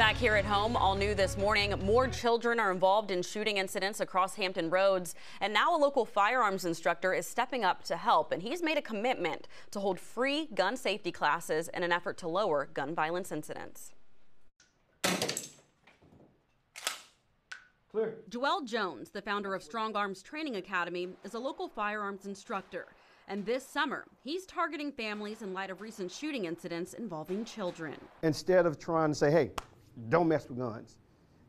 Back here at home, all new this morning, more children are involved in shooting incidents across Hampton Roads, and now a local firearms instructor is stepping up to help, and he's made a commitment to hold free gun safety classes in an effort to lower gun violence incidents. Clear. Dewell Jones, the founder of Strong Arms Training Academy, is a local firearms instructor, and this summer, he's targeting families in light of recent shooting incidents involving children. Instead of trying to say, hey, don't mess with guns,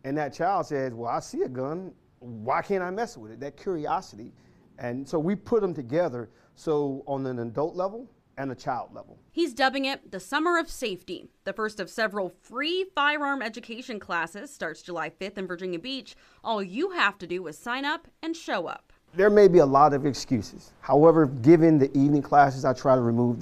and that child says, well, I see a gun, why can't I mess with it? That curiosity. And so we put them together, so on an adult level and a child level. He's dubbing it the Summer of Safety. The first of several free firearm education classes starts July 5th in Virginia Beach. All you have to do is sign up and show up. There may be a lot of excuses. However, given the evening classes, I try to remove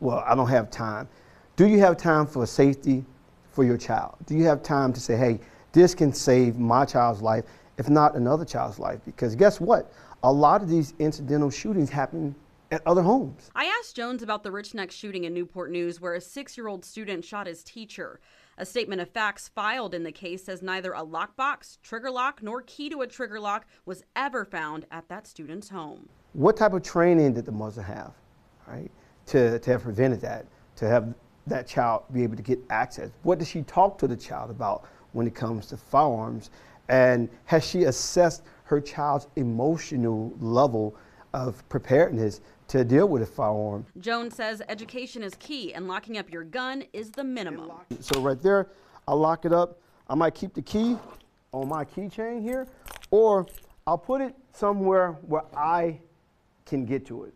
well, I don't have time. Do you have time for safety for your child? Do you have time to say, hey, this can save my child's life, if not another child's life? Because guess what? A lot of these incidental shootings happen at other homes. I asked Jones about the Richneck shooting in Newport News, where a 6-year-old student shot his teacher. A statement of facts filed in the case says neither a lockbox, trigger lock, nor key to a trigger lock was ever found at that student's home. What type of training did the mother have, right, to have prevented that, to have that child be able to get access? What does she talk to the child about when it comes to firearms? And has she assessed her child's emotional level of preparedness to deal with a firearm? Jones says education is key and locking up your gun is the minimum. So right there, I'll lock it up. I might keep the key on my keychain here, or I'll put it somewhere where I can get to it.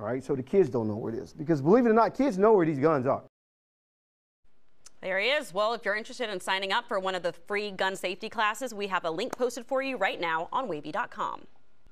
All right, so the kids don't know where it is, because believe it or not, kids know where these guns are. There he is. Well, if you're interested in signing up for one of the free gun safety classes, we have a link posted for you right now on WAVY.com.